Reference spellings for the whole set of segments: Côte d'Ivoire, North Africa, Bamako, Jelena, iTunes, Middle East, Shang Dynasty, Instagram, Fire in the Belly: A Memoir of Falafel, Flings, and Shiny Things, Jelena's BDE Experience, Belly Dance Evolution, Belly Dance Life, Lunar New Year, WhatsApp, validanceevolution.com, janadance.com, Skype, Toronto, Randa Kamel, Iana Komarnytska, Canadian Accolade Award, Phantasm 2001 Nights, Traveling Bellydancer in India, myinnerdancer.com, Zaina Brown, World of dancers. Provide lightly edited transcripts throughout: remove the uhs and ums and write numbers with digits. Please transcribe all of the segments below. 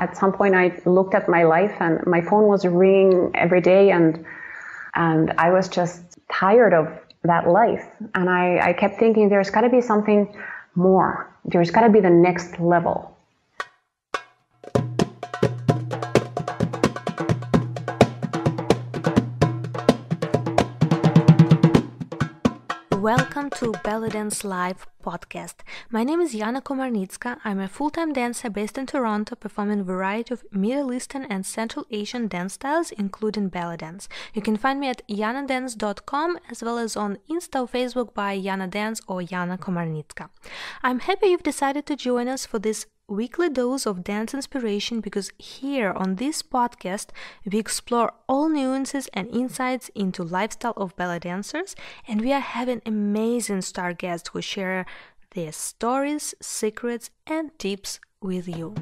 at some point I looked at my life and my phone was ringing every day, and I was just tired of that life. And I kept thinking, there's got to be something more. There's got to be the next level. Welcome to Belly Dance Live podcast. My name is Iana Komarnytska. I'm a full-time dancer based in Toronto, performing a variety of Middle Eastern and Central Asian dance styles, including belly dance. You can find me at janadance.com as well as on Insta or Facebook by Iana Dance or Iana Komarnytska. I'm happy you've decided to join us for this weekly dose of dance inspiration, because here on this podcast we explore all nuances and insights into lifestyle of belly dancers, and we are having amazing star guests who share their stories, secrets and tips with you.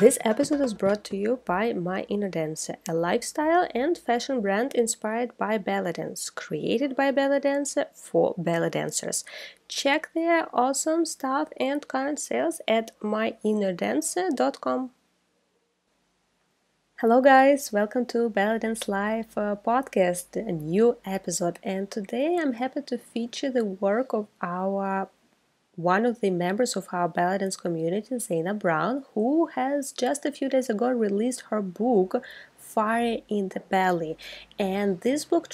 This episode is brought to you by My Inner Dancer, a lifestyle and fashion brand inspired by belly dance, created by belly dancer for belly dancers. Check their awesome stuff and current sales at myinnerdancer.com. Hello guys, welcome to Belly Dance Live podcast, a new episode, and today I'm happy to feature the work of one of the members of our belly dance community, Zaina Brown, who has just a few days ago released her book Fire in the Belly. And this book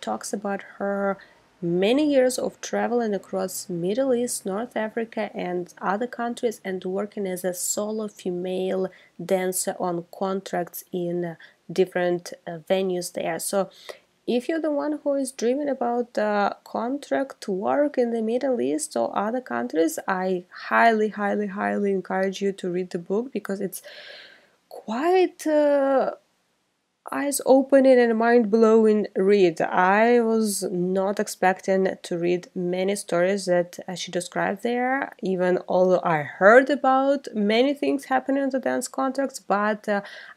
talks about her many years of traveling across Middle East, North Africa and other countries, and working as a solo female dancer on contracts in different venues there. So if you're the one who is dreaming about contract work in the Middle East or other countries, I highly encourage you to read the book, because it's quite eyes-opening and mind-blowing read. I was not expecting to read many stories that she described there, even although I heard about many things happening in the dance contracts, but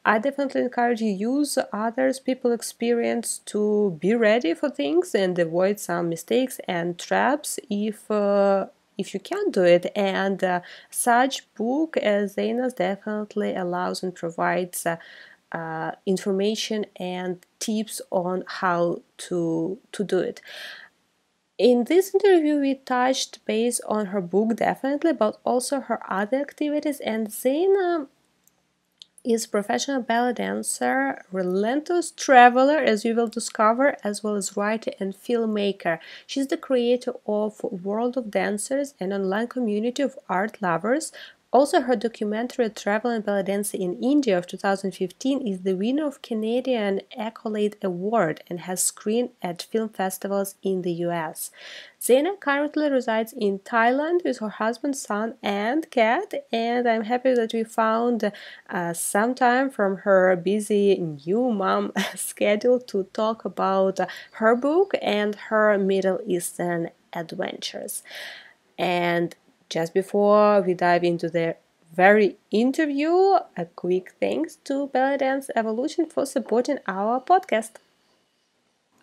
I definitely encourage you to use others, people's experience to be ready for things and avoid some mistakes and traps if you can do it. And such book as Zaina's definitely allows and provides information and tips on how to do it. In this interview we touched base on her book definitely, but also her other activities. And Zaina is professional ballet dancer, relentless traveler, as you will discover, as well as writer and filmmaker. She's the creator of World of Dancers, an online community of art lovers. Also, her documentary Traveling Bellydancer in India of 2015 is the winner of Canadian Accolade Award and has screened at film festivals in the US. Zaina currently resides in Thailand with her husband, son and cat, and I'm happy that we found some time from her busy new mom schedule to talk about her book and her Middle Eastern adventures. And just before we dive into the very interview, a quick thanks to Belly Dance Evolution for supporting our podcast.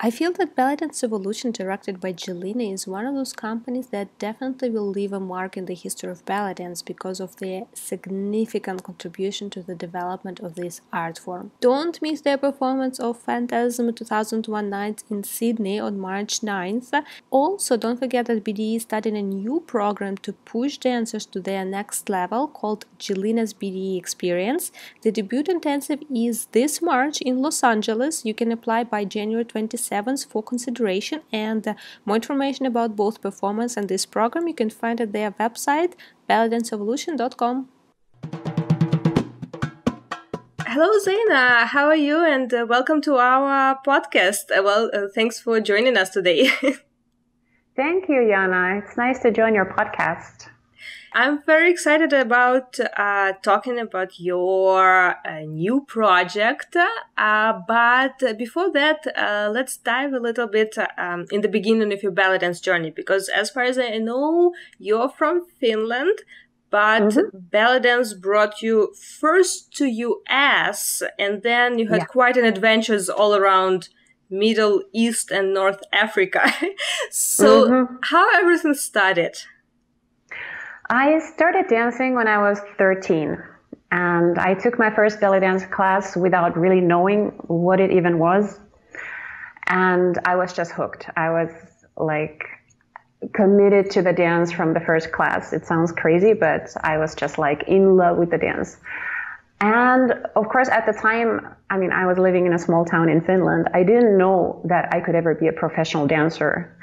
I feel that Belly Dance Evolution, directed by Jelena, is one of those companies that definitely will leave a mark in the history of belly dance because of their significant contribution to the development of this art form. Don't miss their performance of Phantasm 2001 Nights in Sydney on March 9th. Also, don't forget that BDE is starting a new program to push dancers to their next level called Jelena's BDE Experience. The debut intensive is this March in Los Angeles. You can apply by January 26th. For consideration, and more information about both performance and this program you can find at their website validanceevolution.com. Hello Zaina, how are you, and welcome to our podcast. Thanks for joining us today. Thank you, Iana. It's nice to join your podcast. I'm very excited about talking about your new project, but before that, let's dive a little bit in the beginning of your belly dance journey, because as far as I know, you're from Finland, but belly dance brought you first to US, and then you had quite an adventures all around Middle East and North Africa. So how everything started? I started dancing when I was 13, and I took my first belly dance class without really knowing what it even was. And I was just hooked. I was like committed to the dance from the first class. It sounds crazy, but I was just like in love with the dance. And of course, at the time, I mean, I was living in a small town in Finland. I didn't know that I could ever be a professional dancer.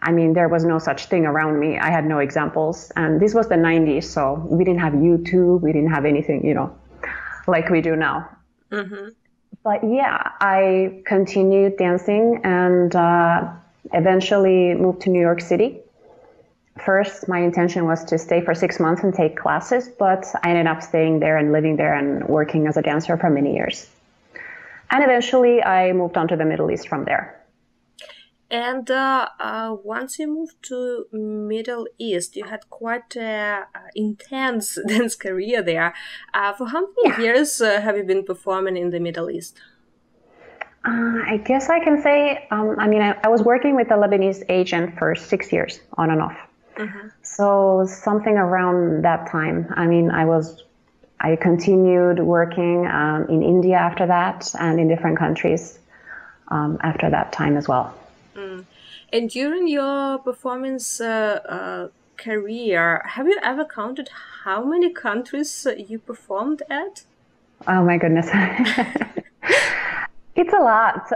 I mean, there was no such thing around me. I had no examples. And this was the 90s, so we didn't have YouTube. We didn't have anything, you know, like we do now. Mm-hmm. But yeah, I continued dancing and eventually moved to New York City. First, my intention was to stay for 6 months and take classes, but I ended up staying there and living there and working as a dancer for many years. And eventually, I moved on to the Middle East from there. And once you moved to Middle East, you had quite an intense dance career there. For how many years have you been performing in the Middle East? I guess I can say, I was working with a Lebanese agent for 6 years on and off. Mm-hmm. So something around that time. I mean, I continued working in India after that and in different countries after that time as well. Mm. And during your performance career, have you ever counted how many countries you performed at? Oh my goodness. It's a lot.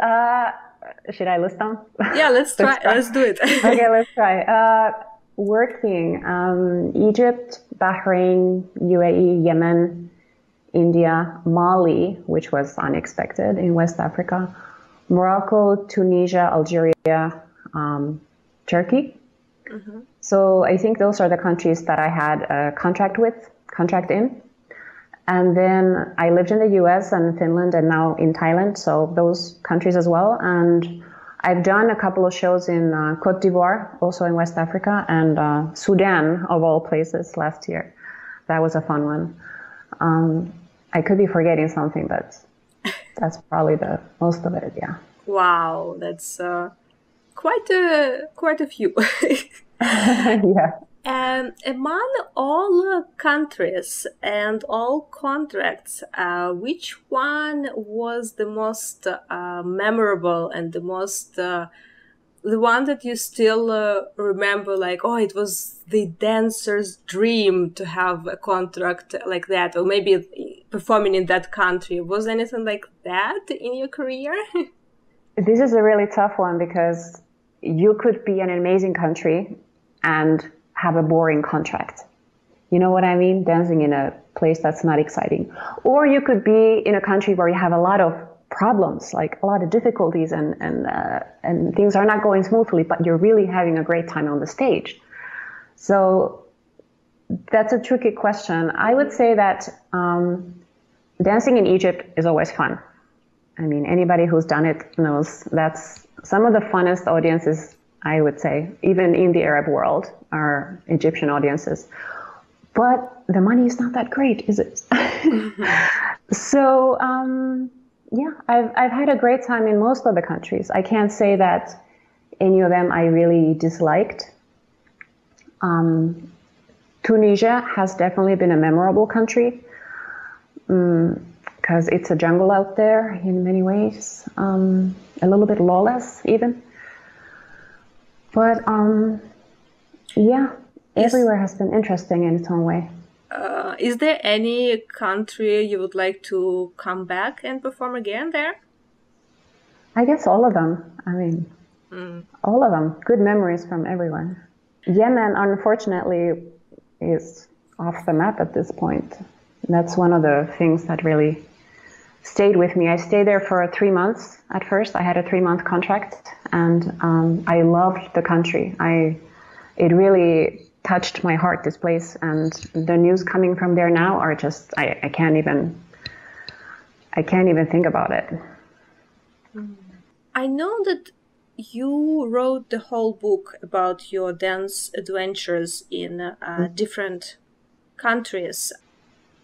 Should I list them? Yeah, let's try. Let's do it. Okay, let's try. Working, Egypt, Bahrain, UAE, Yemen, India, Mali, which was unexpected in West Africa, Morocco, Tunisia, Algeria, Turkey. Mm-hmm. So I think those are the countries that I had a contract in. And then I lived in the US and Finland and now in Thailand. So those countries as well. And I've done a couple of shows in Côte d'Ivoire, also in West Africa, and Sudan, of all places, last year. That was a fun one. I could be forgetting something, but that's probably the most of it, yeah. Wow, that's quite a few. Yeah. Among all countries and all contracts, which one was the most memorable and the most the one that you still remember? Like, oh, it was the dancer's dream to have a contract like that, or maybe performing in that country. Was anything like that in your career? This is a really tough one because you could be an amazing country and have a boring contract. You know what I mean? Dancing in a place that's not exciting. Or you could be in a country where you have a lot of problems, like a lot of difficulties and things are not going smoothly, but you're really having a great time on the stage. So that's a tricky question. I would say that dancing in Egypt is always fun. I mean, anybody who's done it knows that's some of the funnest audiences, I would say, even in the Arab world, are Egyptian audiences. But the money is not that great, is it? So, I've had a great time in most of the countries. I can't say that any of them I really disliked. Tunisia has definitely been a memorable country, because it's a jungle out there in many ways, a little bit lawless even. But everywhere has been interesting in its own way. Is there any country you would like to come back and perform again there? I guess all of them. I mean, all of them. Good memories from everywhere. Yemen, unfortunately, is off the map at this point. That's one of the things that really stayed with me. I stayed there for 3 months at first. I had a 3-month contract, and I loved the country. It really touched my heart, this place, and the news coming from there now are just, I can't even think about it. I know that you wrote the whole book about your dance adventures in different countries.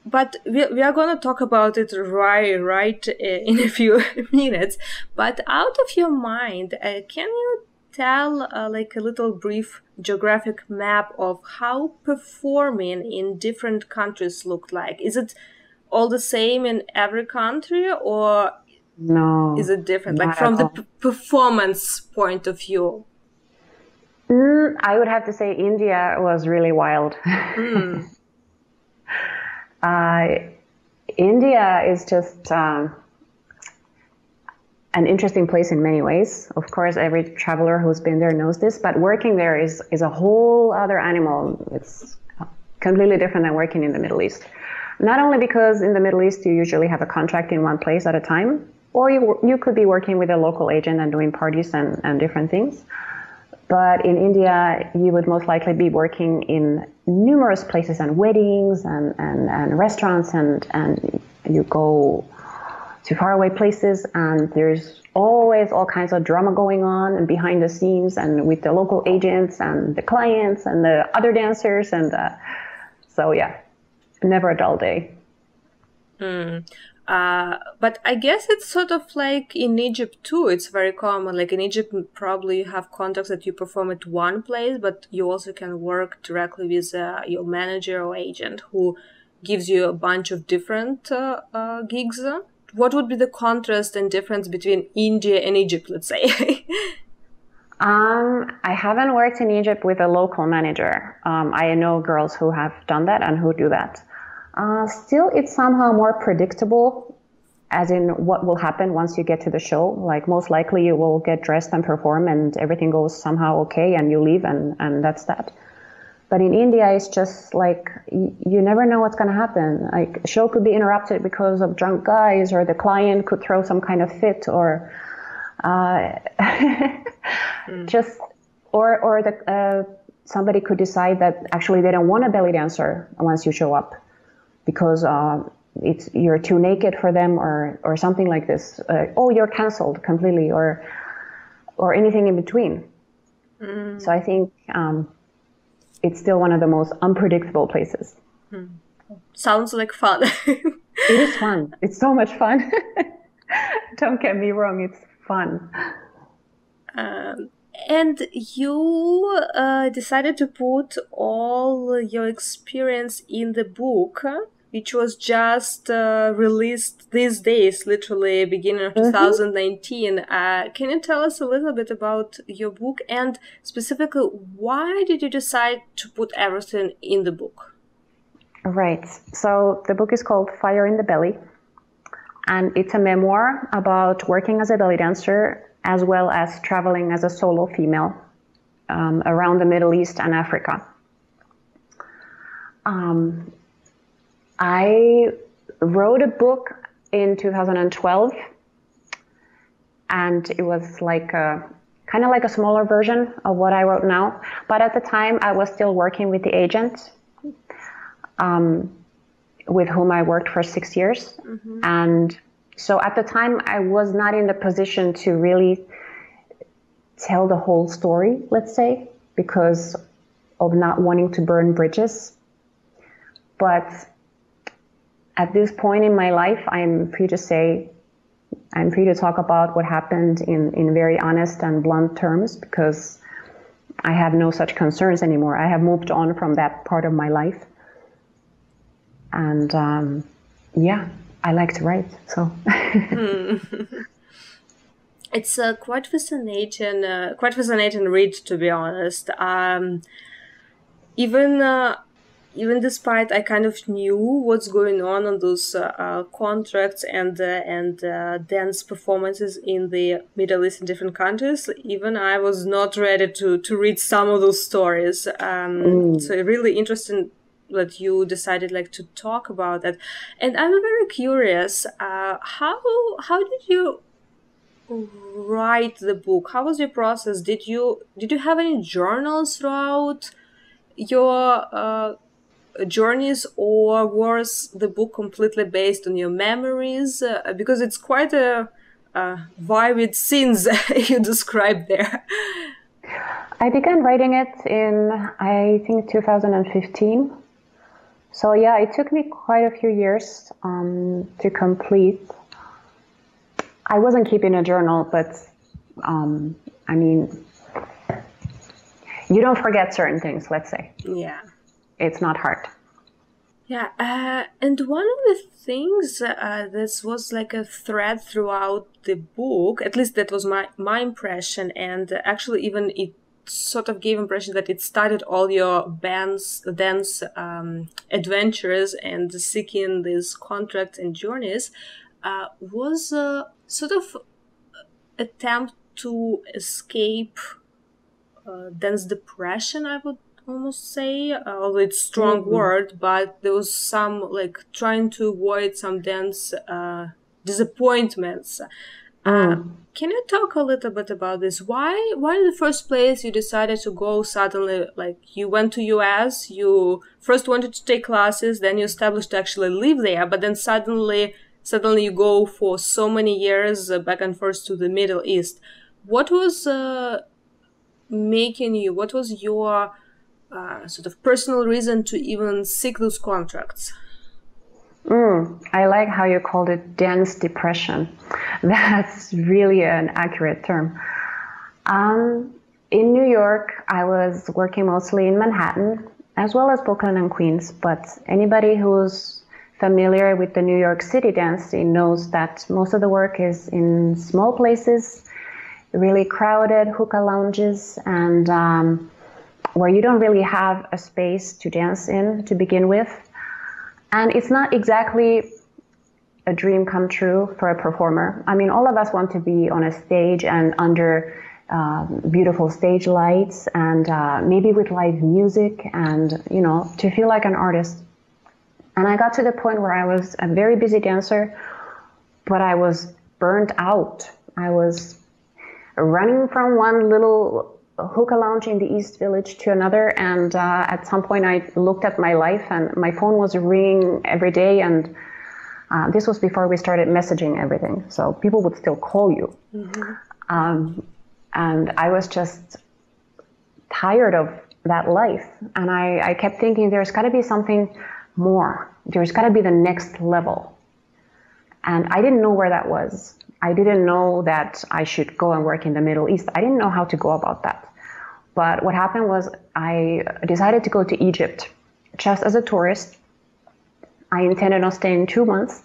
But we are going to talk about it right in a few minutes. But out of your mind, can you tell like a little brief geographic map of how performing in different countries looked like? Is it all the same in every country, or no? Is it different? Like from the performance point of view? I would have to say India was really wild. Mm. India is just an interesting place in many ways. Of course, every traveler who's been there knows this, but working there is a whole other animal. It's completely different than working in the Middle East. Not only because in the Middle East you usually have a contract in one place at a time, or you could be working with a local agent and doing parties and different things. But in India, you would most likely be working in numerous places and weddings and restaurants, and you go to faraway places, and there's always all kinds of drama going on and behind the scenes, and with the local agents and the clients and the other dancers. And so, yeah, never a dull day. Mm. But I guess it's sort of like in Egypt too. It's very common. Like in Egypt, probably you have contracts that you perform at one place, but you also can work directly with your manager or agent who gives you a bunch of different gigs. What would be the contrast and difference between India and Egypt, let's say? I haven't worked in Egypt with a local manager. I know girls who have done that and who do that. Still, it's somehow more predictable, as in what will happen once you get to the show. Like, most likely you will get dressed and perform, and everything goes somehow okay, and you leave, and that's that. But in India, it's just like, you never know what's going to happen. Like, show could be interrupted because of drunk guys, or the client could throw some kind of fit, or just, or the, somebody could decide that actually they don't want a belly dancer once you show up, because you're too naked for them, or something like this. Oh, you're canceled completely, or anything in between. Mm. So I think it's still one of the most unpredictable places. Mm. Sounds like fun. It is fun. It's so much fun. Don't get me wrong. It's fun. And you decided to put all your experience in the book, which was just released these days, literally beginning of 2019. Can you tell us a little bit about your book, and specifically, why did you decide to put everything in the book? Right. So the book is called Fire in the Belly, and it's a memoir about working as a belly dancer, as well as traveling as a solo female around the Middle East and Africa. I wrote a book in 2012, and it was like kind of like a smaller version of what I wrote now. But at the time, I was still working with the agent with whom I worked for 6 years. Mm-hmm. And so at the time, I was not in the position to really tell the whole story, let's say, because of not wanting to burn bridges. But at this point in my life, I'm free to talk about what happened in very honest and blunt terms, because I have no such concerns anymore. I have moved on from that part of my life. And yeah, I like to write, so. It's quite fascinating read, to be honest. Even despite I kind of knew what's going on those contracts and dance performances in the Middle East in different countries, even I was not ready to read some of those stories. So really interesting that you decided like to talk about that. And I'm very curious, how did you write the book? How was your process? Did you have any journals throughout your journeys, or was the book completely based on your memories? Because it's quite a vivid scenes you described there. I began writing it in, I think, 2015. So yeah, it took me quite a few years to complete. I wasn't keeping a journal, but I mean, you don't forget certain things, let's say. Yeah. It's not hard. Yeah, and one of the things that was like a thread throughout the book, at least that was my impression, and actually even it sort of gave impression that it started all your dance adventures and seeking these contracts and journeys, was a sort of attempt to escape dance depression, I would almost say, although it's strong word, but there was some like trying to avoid some dance disappointments. Can you talk a little bit about this? Why in the first place you decided to go suddenly, like you went to US, you first wanted to take classes, then you established to actually live there, but then suddenly you go for so many years back and forth to the Middle East. What was making you, what was your sort of personal reason to even seek those contracts? I like how you called it dance depression. That's really an accurate term. In New York, I was working mostly in Manhattan, as well as Brooklyn and Queens, but anybody who's familiar with the New York City dance scene knows that most of the work is in small places, really crowded hookah lounges, and where you don't really have a space to dance in to begin with. And it's not exactly a dream come true for a performer. I mean, all of us want to be on a stage and under beautiful stage lights and maybe with live music and, you know, to feel like an artist. And I got to the point where I was a very busy dancer, but I was burnt out. I was running from one little hookah lounge in the East Village to another, and at some point I looked at my life and my phone was ringing every day, and this was before we started messaging everything, so people would still call you. And I was just tired of that life, and I kept thinking there's got to be something more, there's got to be the next level, and I didn't know where that was. I didn't know that I should go and work in the Middle East. I didn't know how to go about that. But what happened was I decided to go to Egypt just as a tourist. I intended on staying 2 months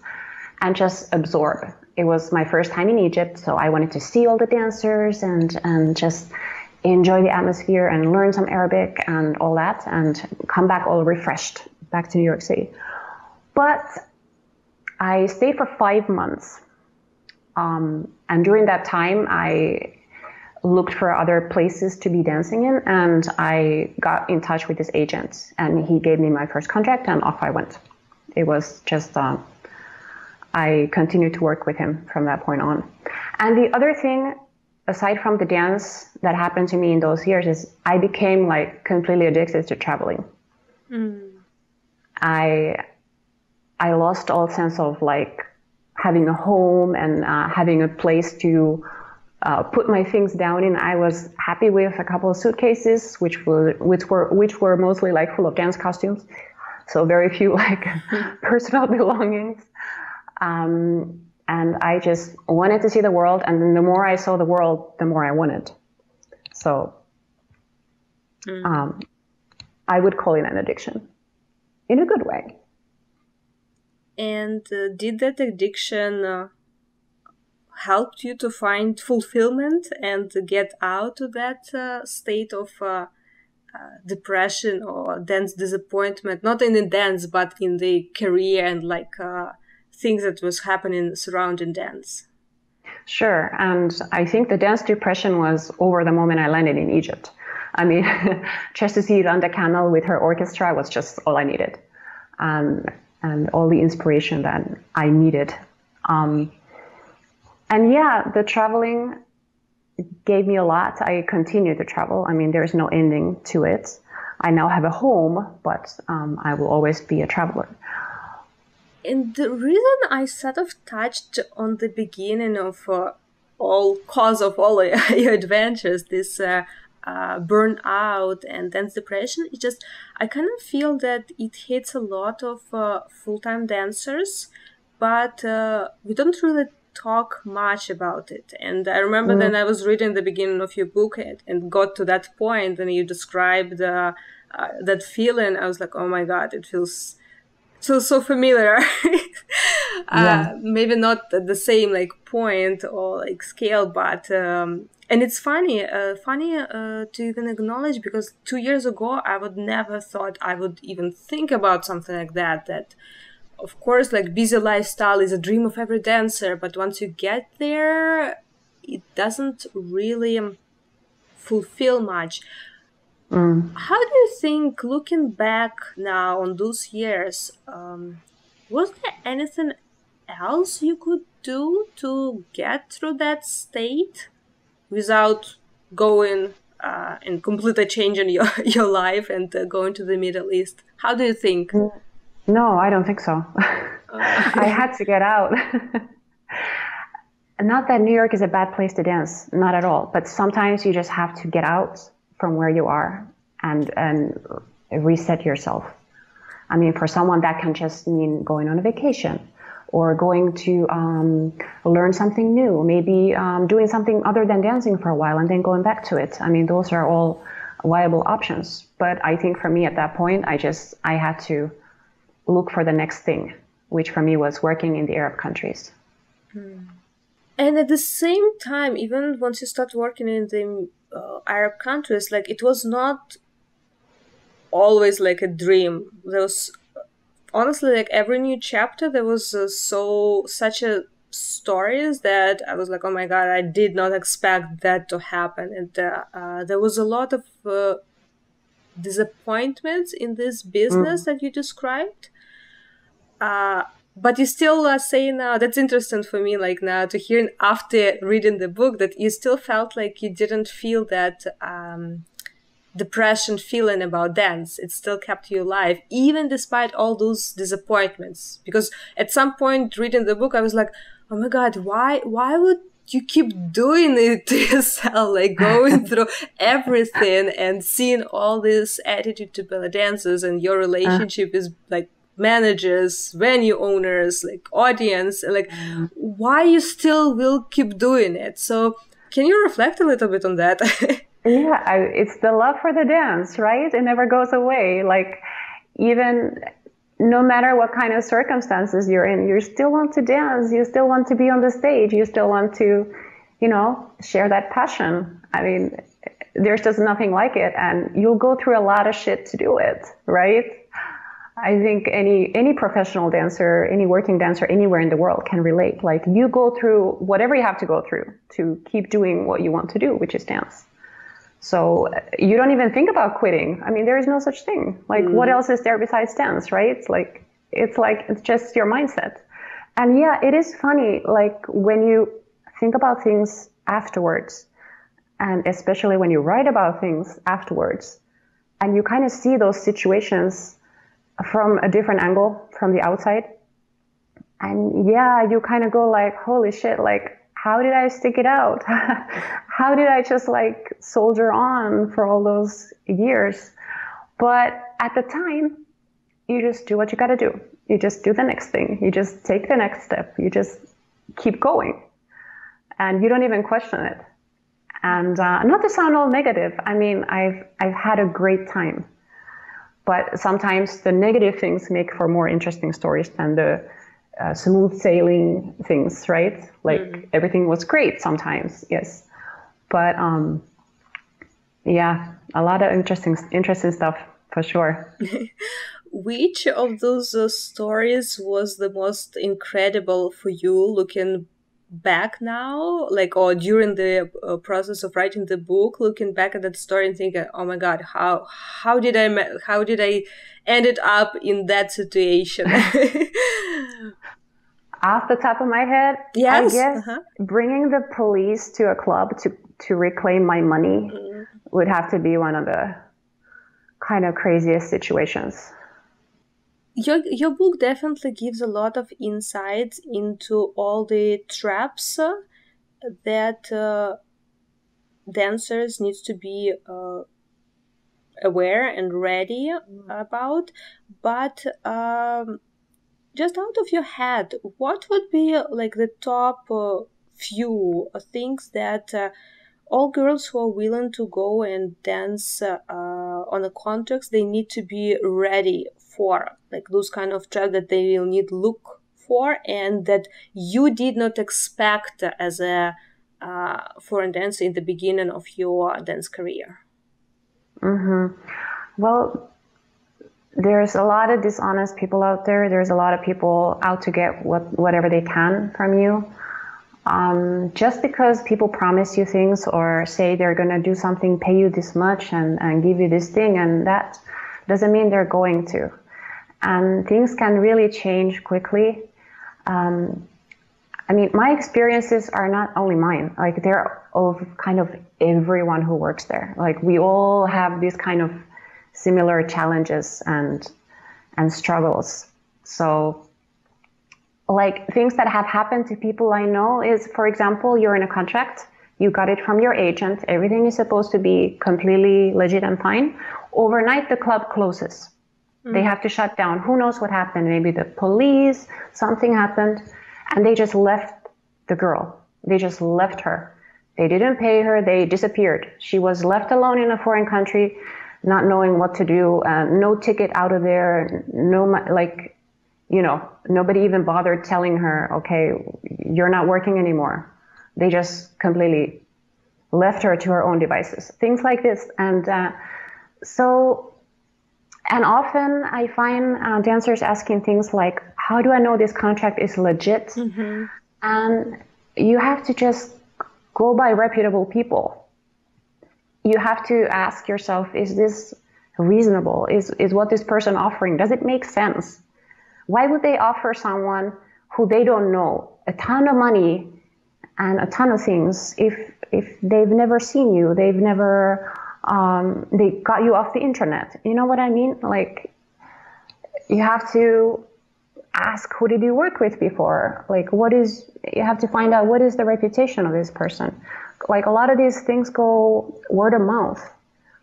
and just absorb. It was my first time in Egypt, so I wanted to see all the dancers and just enjoy the atmosphere and learn some Arabic and all that, and come back all refreshed back to New York City. But I stayed for 5 months. And during that time, I looked for other places to be dancing in, and I got in touch with this agent, and he gave me my first contract, and off I went. It was just, I continued to work with him from that point on. And the other thing, aside from the dance that happened to me in those years, is I became like completely addicted to traveling. I lost all sense of like having a home and having a place to put my things down in. I was happy with a couple of suitcases, which were mostly like full of dance costumes, so very few like personal belongings. And I just wanted to see the world, and then the more I saw the world, the more I wanted. So I would call it an addiction, in a good way. And did that addiction help you to find fulfillment and get out of that state of depression or dance disappointment? Not in the dance, but in the career and like things that was happening surrounding dance. Sure. And I think the dance depression was over the moment I landed in Egypt. I mean, just to see Randa Kamel with her orchestra was just all I needed. And all the inspiration that I needed. And yeah, the traveling gave me a lot. I continue to travel. I mean, there's no ending to it. I now have a home, but I will always be a traveler. And the reason I sort of touched on the beginning of all your adventures, this burnout and dance depression, it just, I kind of feel that it hits a lot of full-time dancers, but we don't really talk much about it. And I remember then I was reading the beginning of your book and got to that point, and you described that feeling. I was like, oh my God, it feels so familiar. Maybe not at the same like point or like scale, but and it's funny to even acknowledge, because 2 years ago I would never thought I would even think about something like that. That of course, like, busy lifestyle is a dream of every dancer, but once you get there, it doesn't really fulfill much. How do you think, looking back now on those years, was there anything else you could do to get through that state without going and completely changing your life and going to the Middle East? How do you think? No, I don't think so. I had to get out. Not that New York is a bad place to dance, not at all. But sometimes you just have to get out from where you are and reset yourself. I mean, for someone that can just mean going on a vacation or going to learn something new, maybe doing something other than dancing for a while and then going back to it. I mean, those are all viable options. But I think for me at that point, I had to look for the next thing, which for me was working in the Arab countries. And at the same time, even once you start working in the Arab countries, like, it was not always like a dream. There was honestly, like, every new chapter, there was such stories that I was like, oh my God, I did not expect that to happen. And there was a lot of disappointments in this business that you described, but you still say now, that's interesting for me, like, now to hear after reading the book, that you still felt like you didn't feel that depression feeling about dance. It still kept you alive, even despite all those disappointments. Because at some point reading the book, I was like, oh my God, why would you keep doing it to yourself, like going through everything and seeing all this attitude to belly dancers and your relationship is like managers, venue owners, like audience, like why you still will keep doing it? So can you reflect a little bit on that? Yeah, it's the love for the dance, right? It never goes away. Like, even no matter what kind of circumstances you're in, you still want to dance, you still want to be on the stage, you still want to, you know, share that passion. I mean, there's just nothing like it, and you'll go through a lot of shit to do it, right? I think any professional dancer, any working dancer anywhere in the world can relate. Like, you go through whatever you have to go through to keep doing what you want to do, which is dance. So you don't even think about quitting. I mean, there is no such thing. Like, what else is there besides dance, right? It's just your mindset. And yeah, it is funny, like, when you think about things afterwards, and especially when you write about things afterwards, and you kind of see those situations from a different angle, from the outside. And yeah, you kind of go like, holy shit, like, how did I stick it out? How did I just like soldier on for all those years? But at the time, you just do what you got to do. You just do the next thing. You just take the next step. You just keep going. And you don't even question it. And not to sound all negative, I mean, I've had a great time. But sometimes the negative things make for more interesting stories than the smooth sailing things, right? Like, everything was great sometimes, yes, but yeah, a lot of interesting stuff for sure. Which of those stories was the most incredible for you, looking back now, like, or during the process of writing the book, looking back at that story and thinking, oh my God, how did I ended up in that situation? Off the top of my head, yes. I guess bringing the police to a club to reclaim my money would have to be one of the kind of craziest situations. Your book definitely gives a lot of insights into all the traps that dancers need to be aware and ready about. But just out of your head, what would be like the top few things that all girls who are willing to go and dance on a contest, they need to be ready for, like those kind of track that they will need look for and that you did not expect as a foreign dancer in the beginning of your dance career? Mm-hmm. Well, there's a lot of dishonest people out there. There's a lot of people out to get whatever they can from you. Just because people promise you things or say they're going to do something, pay you this much and give you this thing, and that doesn't mean they're going to. And things can really change quickly. I mean, my experiences are not only mine, like they're of kind of everyone who works there. Like we all have these kind of similar challenges and struggles. So like things that have happened to people I know is, for example, you're in a contract, you got it from your agent, everything is supposed to be completely legit and fine. Overnight, the club closes. Mm-hmm. They have to shut down. Who knows what happened? Maybe the police, something happened. And they just left the girl. They just left her. They didn't pay her. They disappeared. She was left alone in a foreign country, not knowing what to do. No ticket out of there. No, like, you know, nobody even bothered telling her, okay, you're not working anymore. They just completely left her to her own devices. Things like this. And so often I find dancers asking things like, how do I know this contract is legit? Mm-hmm. And you have to just go by reputable people. You have to ask yourself, is this reasonable? Is what this person offering, does it make sense? Why would they offer someone who they don't know a ton of money and a ton of things if they've never seen you, they've never... they got you off the internet. You know what I mean? Like, you have to ask, who did you work with before? Like, you have to find out what is the reputation of this person. Like, a lot of these things go word of mouth.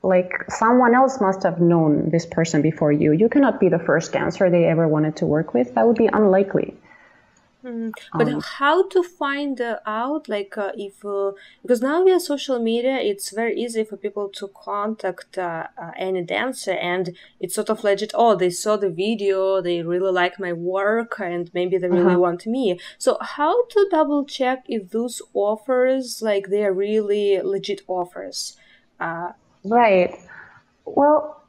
Like, someone else must have known this person before you. You cannot be the first dancer they ever wanted to work with. That would be unlikely. But how to find out, like, if because now via social media it's very easy for people to contact any dancer, and it's sort of legit. Oh, they saw the video, they really like my work, and maybe they really want me. So how to double check if those offers, like, they are really legit offers? Right. Well,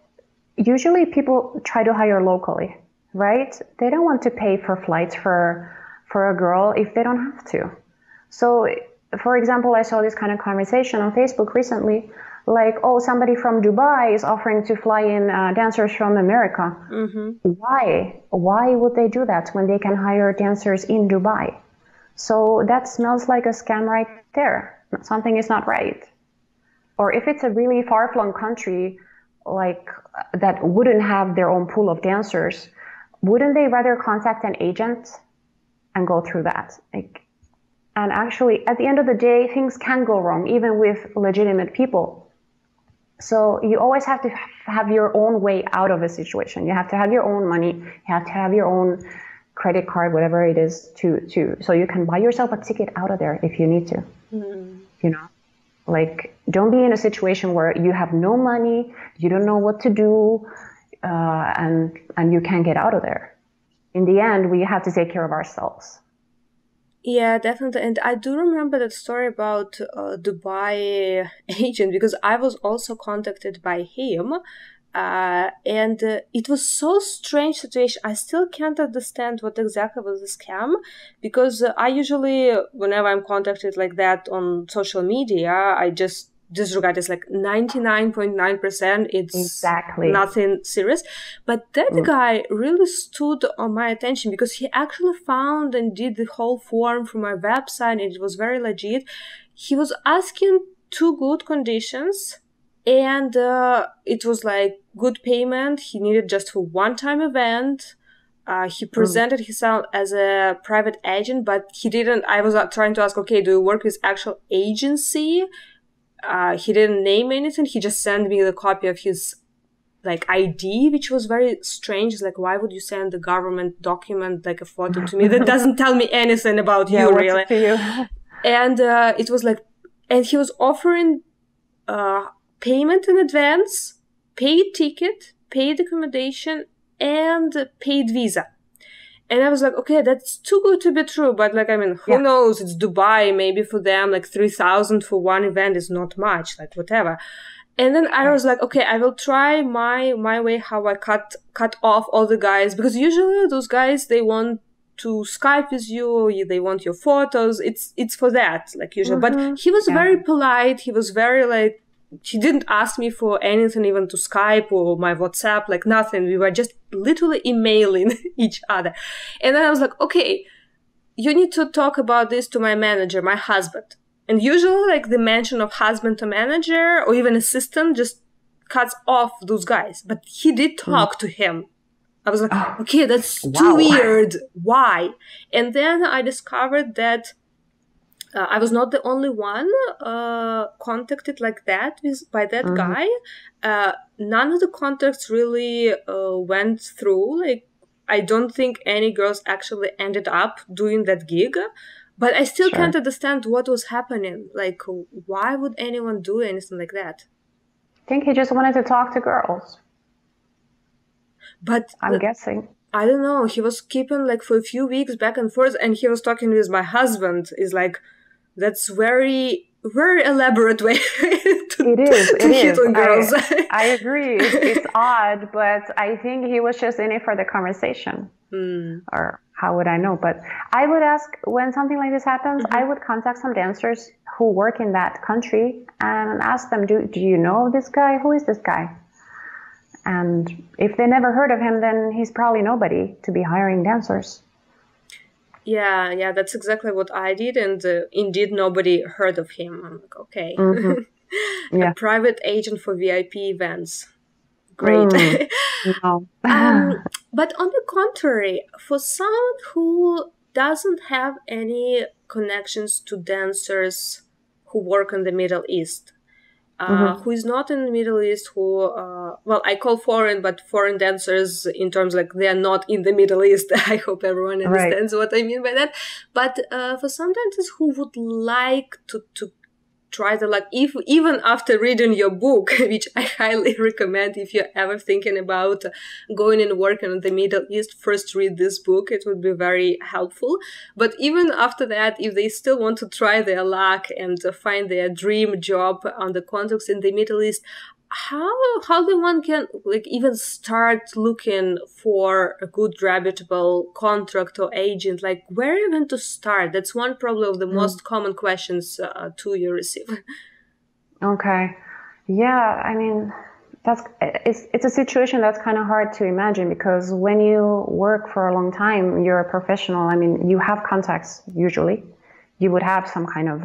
usually people try to hire locally, right? They don't want to pay for flights for a girl if they don't have to. So, for example, I saw this kind of conversation on Facebook recently, like, oh, somebody from Dubai is offering to fly in dancers from America. Mm-hmm. Why would they do that when they can hire dancers in Dubai? So that smells like a scam right there. Something is not right. Or if it's a really far-flung country, like, that wouldn't have their own pool of dancers, wouldn't they rather contact an agent and go through that? Like, and actually, at the end of the day, things can go wrong, even with legitimate people. So you always have to have your own way out of a situation. You have to have your own money. You have to have your own credit card, whatever it is, so you can buy yourself a ticket out of there if you need to. Mm. You know, like, don't be in a situation where you have no money, you don't know what to do, and you can't get out of there. In the end, we have to take care of ourselves. Yeah, definitely. And I do remember that story about Dubai agent, because I was also contacted by him. And it was so strange situation. I still can't understand what exactly was the scam, because I usually, whenever I'm contacted like that on social media, I just disregard. It's like 99.9%. It's exactly nothing serious. But that guy really stood on my attention, because he actually found and did the whole form from my website, and it was very legit. He was asking two good conditions, and it was like good payment. He needed just for one-time event. He presented himself as a private agent, but he didn't. I was trying to ask, okay, do you work with actual agency? He didn't name anything. He just sent me the copy of his like ID, which was very strange. It's like, why would you send the government document, like a photo to me that doesn't tell me anything about you, really? And it was like, and he was offering payment in advance, paid ticket, paid accommodation, and paid visa. And I was like, okay, that's too good to be true. But like, I mean, who knows? It's Dubai. Maybe for them, like 3,000 for one event is not much, like whatever. And then I was like, okay, I will try my way how I cut off all the guys. Because usually those guys, they want to Skype with you. They want your photos. It's for that, like usually. But he was very polite. He was very like, he didn't ask me for anything, even to Skype or my WhatsApp, like nothing. We were just literally emailing each other. And then I was like, okay, you need to talk about this to my manager, my husband. And usually, like, the mention of husband to manager or even assistant just cuts off those guys. But he did talk to him. I was like, okay, that's too weird. Why? And then I discovered that I was not the only one contacted like that by that guy. None of the contacts really went through. Like, I don't think any girls actually ended up doing that gig. But I still can't understand what was happening. Like, why would anyone do anything like that? I think he just wanted to talk to girls. But I'm guessing. I don't know. He was keeping, like, for a few weeks back and forth. And he was talking with my husband. It's like, that's very, very elaborate way to hit on girls. I agree. It's odd. But I think he was just in it for the conversation. Or how would I know? But I would ask, when something like this happens, I would contact some dancers who work in that country and ask them, do you know this guy? Who is this guy? And if they never heard of him, then he's probably nobody to be hiring dancers. Yeah, that's exactly what I did. And indeed, nobody heard of him. I'm like, okay. A private agent for VIP events. Great. But on the contrary, for someone who doesn't have any connections to dancers who work in the Middle East, who is not in the Middle East, who, well, I call foreign, but foreign dancers in terms like they are not in the Middle East. I hope everyone understands what I mean by that. But for some dancers who would like to try the luck, if even after reading your book, which I highly recommend, if you're ever thinking about going and working in the Middle East, first read this book. It would be very helpful. But even after that, if they still want to try their luck and find their dream job on the contacts in the Middle East, how the one can, like, even start looking for a good reputable contract or agent, like where even to start? That's one probably of the most common questions you receive. Okay. Yeah, I mean, it's a situation that's kind of hard to imagine, because when you work for a long time, you're a professional. I mean, you have contacts usually. You would have some kind of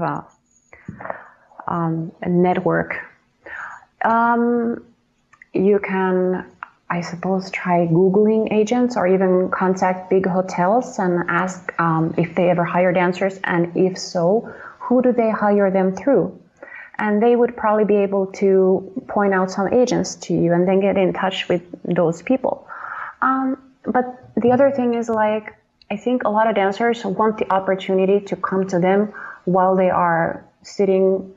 a network. You can, I suppose, try Googling agents or even contact big hotels and ask if they ever hire dancers, and if so, who do they hire them through? And they would probably be able to point out some agents to you and then get in touch with those people. But the other thing is, like, I think a lot of dancers want the opportunity to come to them while they are sitting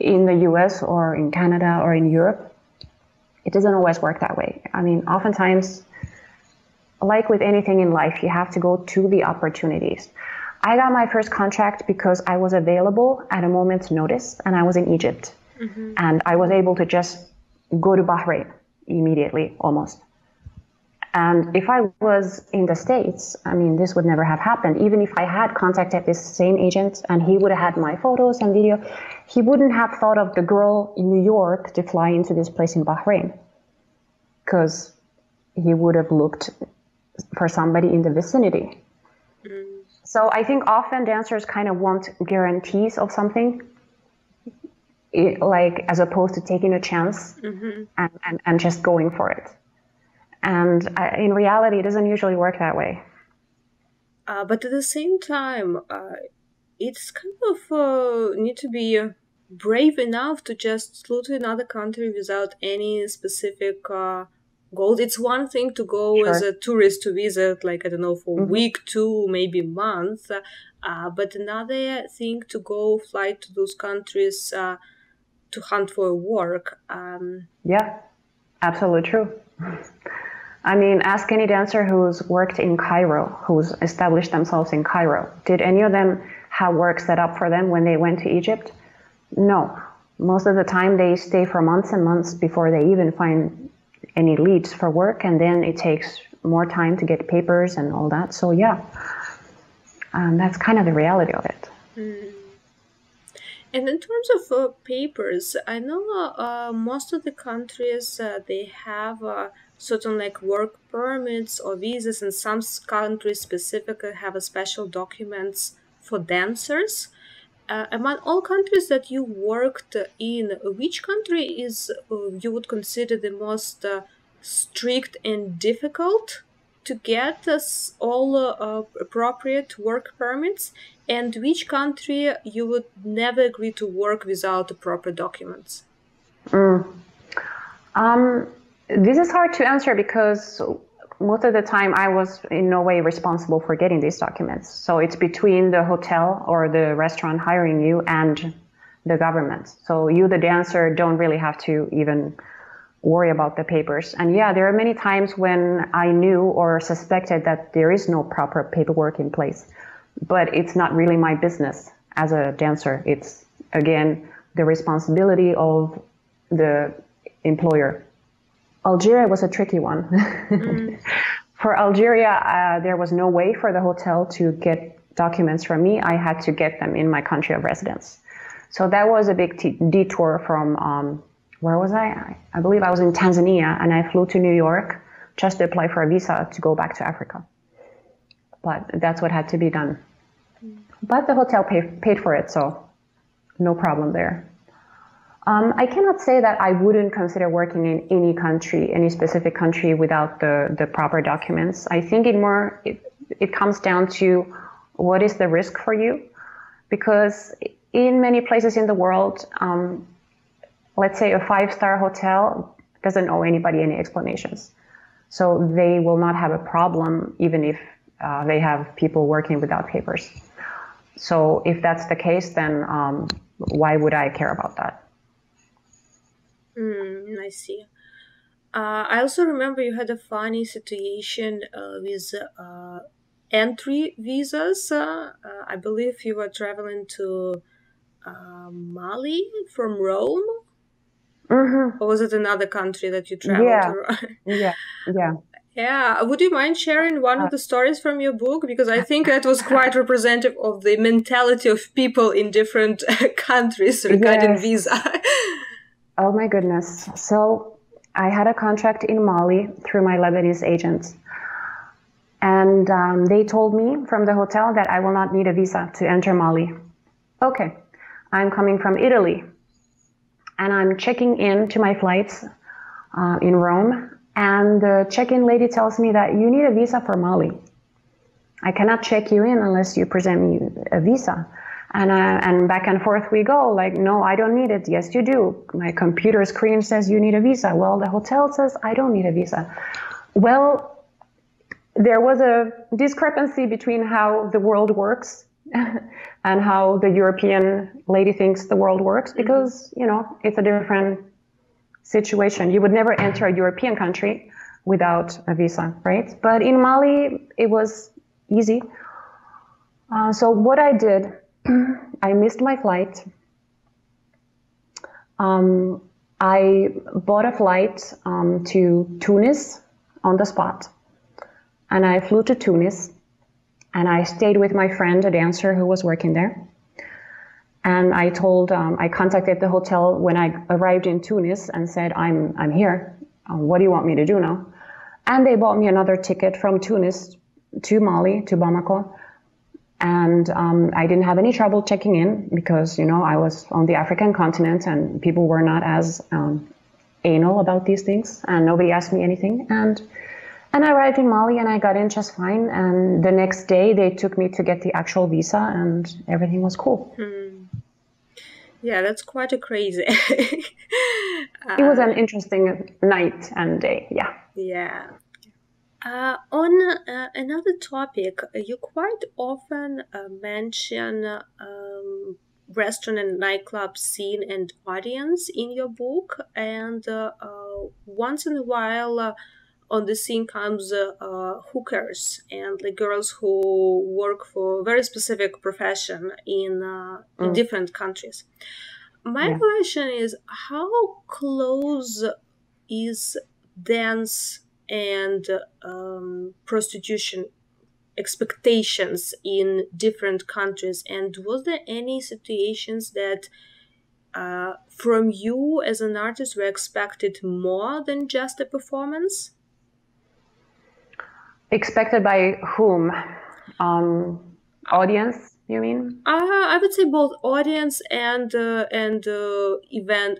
in the US or in Canada or in Europe. It doesn't always work that way. I mean, oftentimes, like with anything in life, you have to go to the opportunities. I got my first contract because I was available at a moment's notice, and I was in Egypt. And I was able to just go to Bahrain immediately, almost. And if I was in the States, I mean, this would never have happened. Even if I had contacted this same agent and he would have had my photos and video, he wouldn't have thought of the girl in New York to fly into this place in Bahrain, because he would have looked for somebody in the vicinity. So I think often dancers kind of want guarantees of something, like, as opposed to taking a chance and just going for it. And in reality, it doesn't usually work that way. But at the same time, it's kind of need to be brave enough to just flew to another country without any specific gold. It's one thing to go as a tourist to visit, like, I don't know, for a week, 2, maybe a month. But another thing to go fly to those countries to hunt for work. Yeah, absolutely true. I mean, ask any dancer who's worked in Cairo, who's established themselves in Cairo. Did any of them have work set up for them when they went to Egypt? No. Most of the time they stay for months and months before they even find any leads for work, and then it takes more time to get papers and all that. So yeah, that's kind of the reality of it. Mm. And in terms of papers, I know most of the countries, they have certain like work permits or visas, and some countries specifically have a special documents for dancers. Among all countries that you worked in, which country is you would consider the most strict and difficult to get all appropriate work permits, and which country you would never agree to work without the proper documents? This is hard to answer because most of the time I was in no way responsible for getting these documents. So it's between the hotel or the restaurant hiring you and the government. So you, the dancer, don't really have to even worry about the papers. And yeah, there are many times when I knew or suspected that there is no proper paperwork in place, but it's not really my business as a dancer. It's, again, the responsibility of the employer. Algeria was a tricky one. For Algeria, there was no way for the hotel to get documents from me. I had to get them in my country of residence. So that was a big detour from, where was I? I believe I was in Tanzania, and I flew to New York just to apply for a visa to go back to Africa. But that's what had to be done. But the hotel paid for it, so no problem there. I cannot say that I wouldn't consider working in any country, any specific country, without the proper documents. I think it comes down to what is the risk for you, because in many places in the world, let's say a 5-star hotel doesn't owe anybody any explanations, so they will not have a problem even if they have people working without papers. So if that's the case, then why would I care about that? I see. I also remember you had a funny situation with entry visas. I believe you were traveling to Mali from Rome? Or was it another country that you traveled to? Yeah. Would you mind sharing one of the stories from your book? Because I think that was quite representative of the mentality of people in different countries regarding visa. Oh my goodness. So I had a contract in Mali through my Lebanese agent. And they told me from the hotel that I will not need a visa to enter Mali. Okay, I'm coming from Italy. And I'm checking in to my flights in Rome. And the check-in lady tells me that you need a visa for Mali. I cannot check you in unless you present me a visa. And back and forth we go, like, no, I don't need it. Yes, you do. My computer screen says you need a visa. Well, the hotel says I don't need a visa. Well, there was a discrepancy between how the world works and how the European lady thinks the world works, because, you know, it's a different situation. You would never enter a European country without a visa, right? But in Mali, it was easy. So what I did, I missed my flight. I bought a flight to Tunis on the spot, and I flew to Tunis, and I stayed with my friend, a dancer who was working there. And I told, I contacted the hotel when I arrived in Tunis and said, I'm here. What do you want me to do now? And they bought me another ticket from Tunis to Mali, to Bamako. And I didn't have any trouble checking in because, you know, I was on the African continent and people were not as anal about these things, and nobody asked me anything. And I arrived in Mali and I got in just fine. And the next day they took me to get the actual visa, and everything was cool. Yeah, that's quite a crazy. It was an interesting night and day. Yeah. Yeah. On another topic, you quite often mention restaurant and nightclub scene and audience in your book, and once in a while on the scene comes hookers and the girls who work for a very specific profession in different countries. My question is, how close is dance and prostitution expectations in different countries? And was there any situations that from you as an artist were expected more than just a performance? Expected by whom? Audience, you mean? I would say both audience and event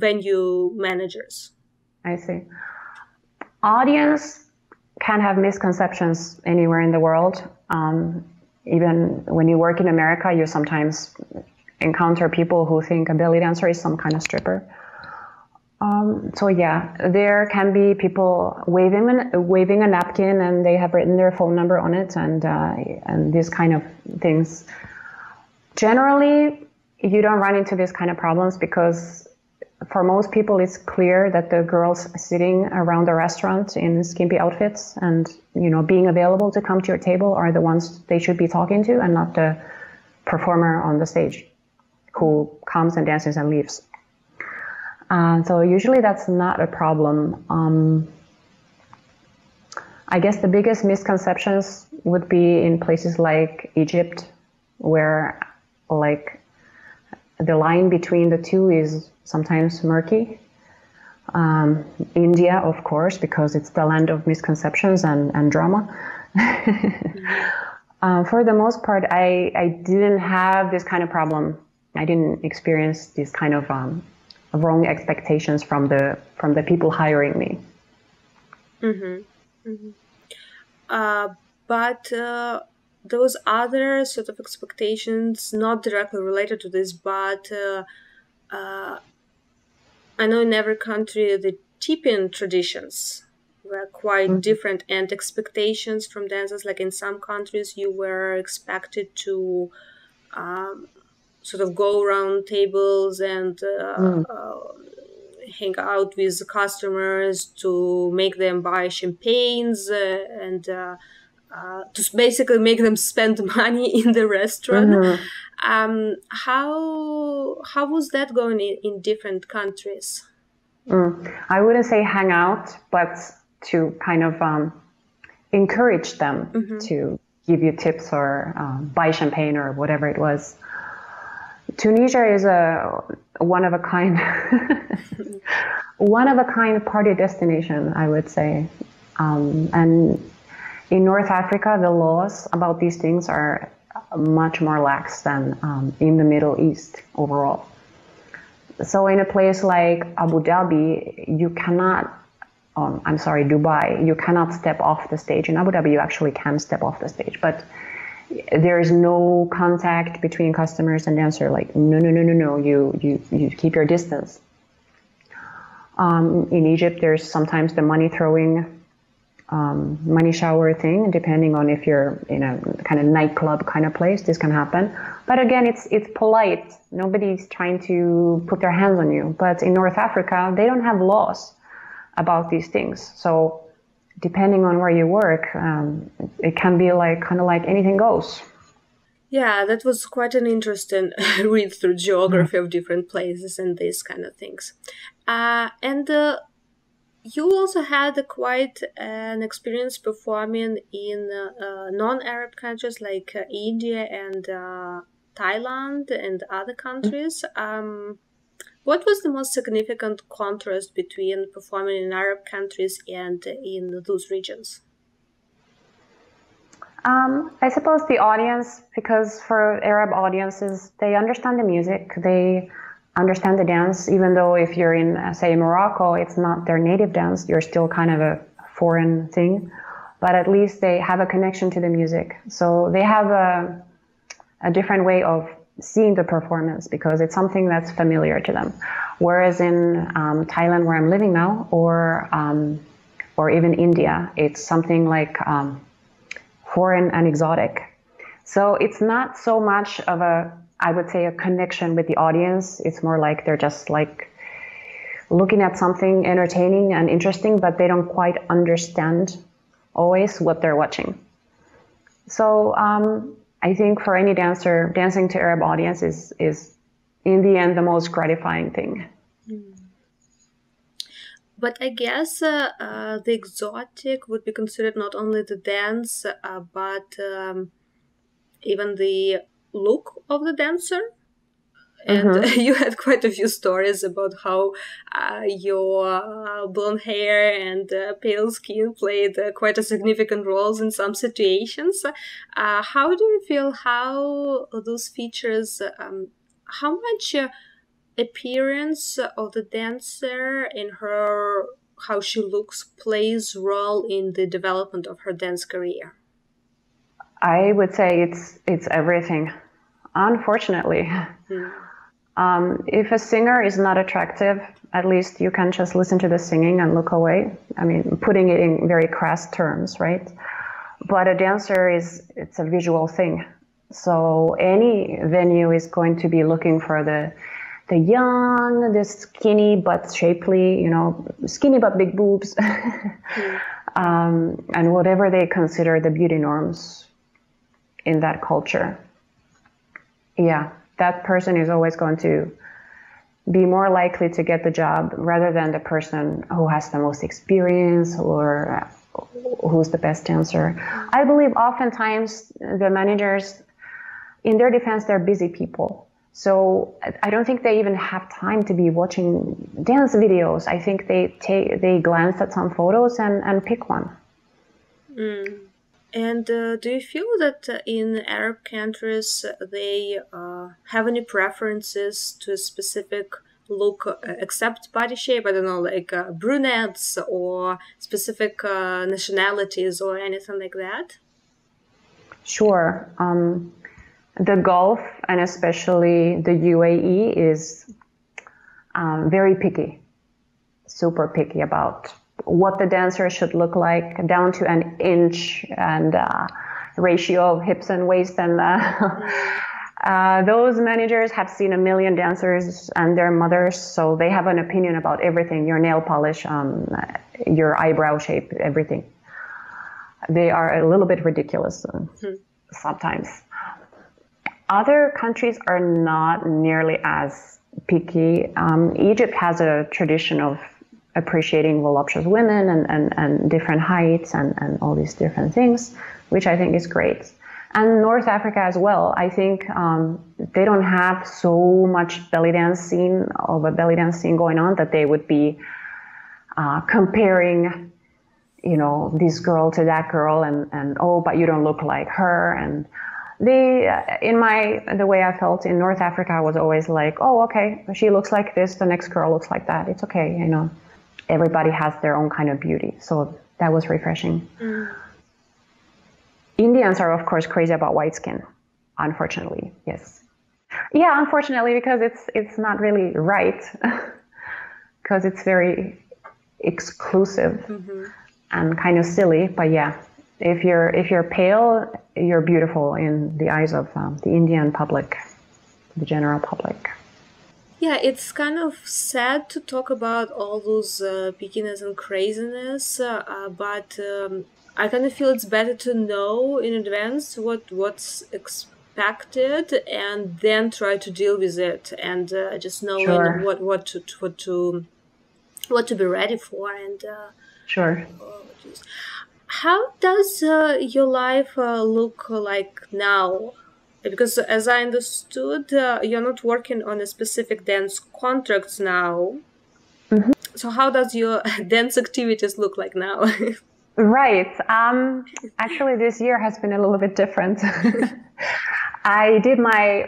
venue managers. I see. Audience can have misconceptions anywhere in the world. Even when you work in America, you sometimes encounter people who think a belly dancer is some kind of stripper. So yeah, there can be people waving a napkin and they have written their phone number on it and these kind of things. Generally, you don't run into these kind of problems because for most people, it's clear that the girls sitting around the restaurant in skimpy outfits and, you know, being available to come to your table are the ones they should be talking to and not the performer on the stage who comes and dances and leaves. So usually that's not a problem. I guess the biggest misconceptions would be in places like Egypt, where like the line between the two is sometimes murky. India, of course, because it's the land of misconceptions and drama. For the most part, I didn't have this kind of problem. I didn't experience this kind of wrong expectations from the people hiring me. Mm-hmm. Mm-hmm. But those other sort of expectations, not directly related to this, but I know in every country the tipping traditions were quite different, and expectations from dancers, like in some countries you were expected to sort of go around tables and hang out with the customers to make them buy champagnes and to basically make them spend money in the restaurant. Mm-hmm. How was that going in different countries? I wouldn't say hang out, but to kind of encourage them to give you tips or buy champagne or whatever it was. Tunisia is a one of a kind party destination, I would say, and in North Africa, the laws about these things are much more lax than in the Middle East overall. So in a place like Abu Dhabi, you cannot, Dubai, you cannot step off the stage. In Abu Dhabi, you actually can step off the stage, but there is no contact between customers and dancer. Like, no, you keep your distance. In Egypt, there's sometimes the money shower thing, depending on if you're in a kind of nightclub kind of place, this can happen. But again, it's polite. Nobody's trying to put their hands on you. But in North Africa, they don't have laws about these things. So depending on where you work, it can be like kind of like anything goes. Yeah, that was quite an interesting read through geography of different places and these kind of things. You also had quite an experience performing in non-Arab countries like India and Thailand and other countries. What was the most significant contrast between performing in Arab countries and in those regions? I suppose the audience, because for Arab audiences, they understand the music, they understand the dance, even though if you're in, say, Morocco, it's not their native dance, you're still kind of a foreign thing, but at least they have a connection to the music. So they have a different way of seeing the performance because it's something that's familiar to them. Whereas in Thailand, where I'm living now, or or even India. It's something like foreign and exotic. So it's not so much of a, I would say, a connection with the audience. It's more like they're just like looking at something entertaining and interesting, but they don't quite understand always what they're watching. So I think for any dancer, dancing to Arab audience is in the end the most gratifying thing. But I guess the exotic would be considered not only the dance, but even the look of the dancer. And you had quite a few stories about how your blonde hair and pale skin played quite a significant role in some situations. How do you feel how those features, how much appearance of the dancer and her, how she looks, plays role in the development of her dance career? I would say it's everything, unfortunately. If a singer is not attractive, at least you can just listen to the singing and look away. I mean, putting it in very crass terms, right? But a dancer it's a visual thing. So any venue is going to be looking for the young, the skinny but shapely, you know, skinny but big boobs, and whatever they consider the beauty norms in that culture. Yeah. That person is always going to be more likely to get the job rather than the person who has the most experience or who's the best dancer. I believe oftentimes the managers, in their defense, they're busy people. So I don't think they even have time to be watching dance videos. I think they glance at some photos and pick one. And do you feel that in Arab countries they have any preferences to a specific look, except body shape? I don't know, like brunettes or specific nationalities or anything like that? Sure. The Gulf and especially the UAE is very picky, super picky about what the dancer should look like, down to an inch and ratio of hips and waist. And those managers have seen a million dancers and their mothers, so they have an opinion about everything, your nail polish, your eyebrow shape, everything. They are a little bit ridiculous sometimes. Other countries are not nearly as picky. Egypt has a tradition of appreciating voluptuous women and different heights and all these different things, which I think is great. And North Africa as well. I think they don't have so much belly dance scene going on that they would be comparing, you know, this girl to that girl and oh, but you don't look like her. And they, the way I felt in North Africa was always like, oh, okay, she looks like this, the next girl looks like that. It's okay, you know. Everybody has their own kind of beauty. So that was refreshing. Indians are, of course, crazy about white skin, unfortunately. Yes. Yeah, unfortunately, because it's not really right, because it's very exclusive and kind of silly. But yeah, if you're pale, you're beautiful in the eyes of the Indian public, the general public. Yeah, it's kind of sad to talk about all those pickiness and craziness, but I kind of feel it's better to know in advance what's expected and then try to deal with it, and just knowing what to be ready for. And how does your life look like now? Because as I understood, you're not working on a specific dance contract now. So how does your dance activities look like now? Right. Actually, this year has been a little bit different. I did I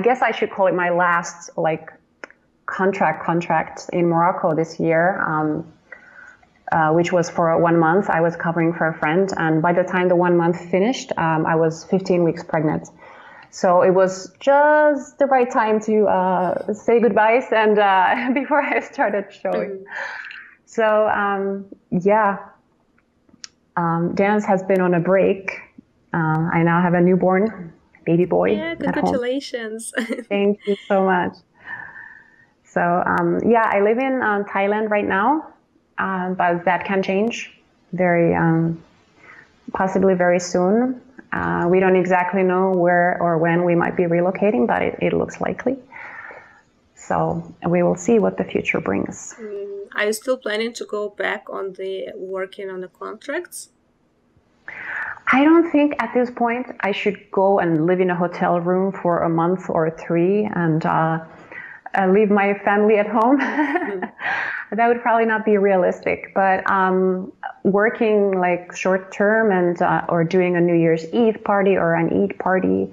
guess I should call it my last like contract in Morocco this year, which was for 1 month. I was covering for a friend. And by the time the 1 month finished, I was 15 weeks pregnant. So it was just the right time to say goodbyes and before I started showing. So yeah, Dance has been on a break. I now have a newborn baby boy. Yeah, congratulations. Thank you so much. So yeah, I live in Thailand right now, but that can change very possibly very soon. We don't exactly know where or when we might be relocating, but it looks likely. So we will see what the future brings. Are you still planning to go back on the working on the contracts? I don't think at this point I should go and live in a hotel room for a month or 3 and leave my family at home. That would probably not be realistic. But working like short term and or doing a New Year's Eve party or an Eid party,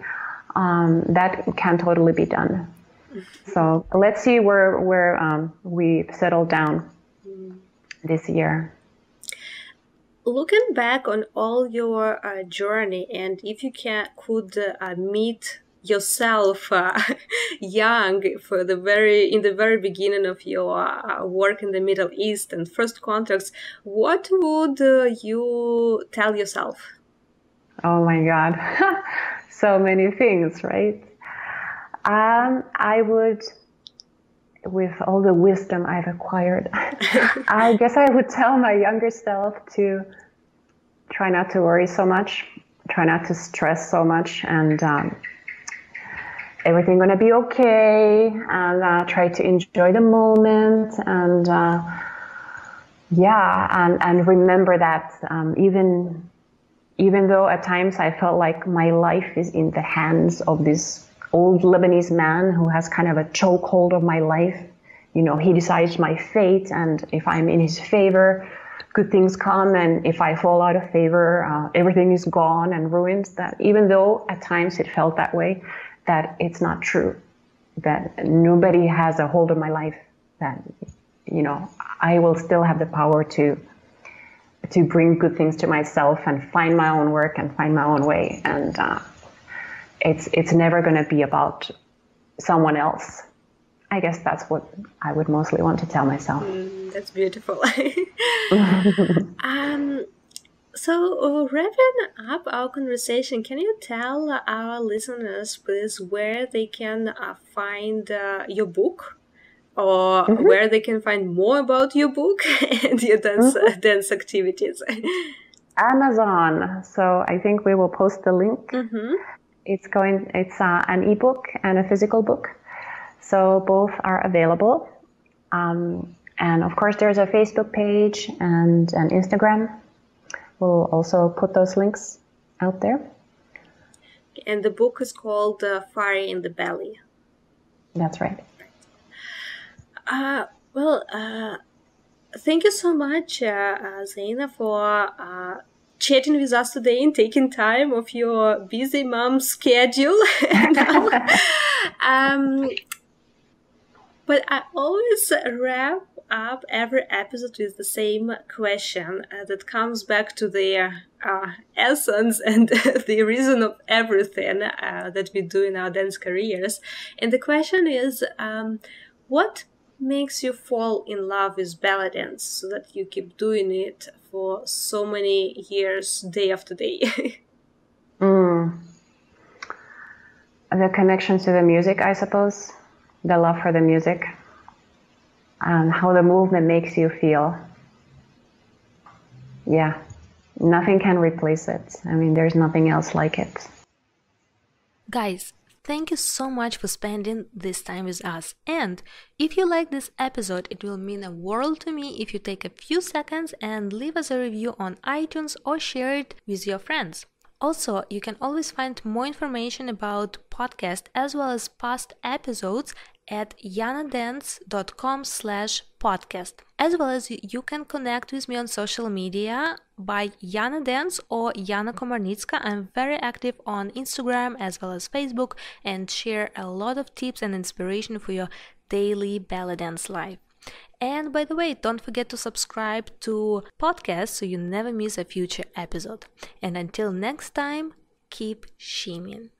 that can totally be done. So let's see where we settle down this year. Looking back on all your journey, and if you could meet yourself young for the very beginning of your work in the Middle East and first contracts, what would you tell yourself? Oh my God, so many things, right? I would, with all the wisdom I've acquired, I guess I would tell my younger self to try not to worry so much, try not to stress so much, and everything gonna be okay, and try to enjoy the moment, and yeah, and remember that even though at times I felt like my life is in the hands of this old Lebanese man who has kind of a chokehold of my life. You know, he decides my fate, and if I'm in his favor, good things come, and if I fall out of favor, everything is gone and ruined. That even though at times it felt that way, that it's not true, that nobody has a hold of my life, that, you know, I will still have the power to bring good things to myself and find my own work and find my own way. And it's never going to be about someone else. I guess that's what I would mostly want to tell myself. That's beautiful. So wrapping up our conversation, can you tell our listeners, please, where they can find your book, or where they can find more about your book and your dance activities? Amazon. So I think we will post the link. It's an ebook and a physical book, so both are available. And of course, there's a Facebook page and an Instagram. We'll also put those links out there. And the book is called Fire in the Belly. That's right. Thank you so much, Zaina, for chatting with us today and taking time of your busy mom schedule. But I always wrap up every episode with the same question that comes back to the essence and the reason of everything that we do in our dance careers. And the question is, what makes you fall in love with belly dance so that you keep doing it for so many years, day after day? The connection to the music, I suppose, the love for the music, and how the movement makes you feel. Yeah, nothing can replace it. I mean, there's nothing else like it. Guys, thank you so much for spending this time with us. And if you like this episode, it will mean a world to me if you take a few seconds and leave us a review on iTunes or share it with your friends. Also, you can always find more information about podcast as well as past episodes at janadance.com/podcast. As well as you can connect with me on social media by janadance or Iana Komarnytska. I'm very active on Instagram as well as Facebook and share a lot of tips and inspiration for your daily belly dance life. And by the way, don't forget to subscribe to podcasts so you never miss a future episode. And until next time, keep shimmying.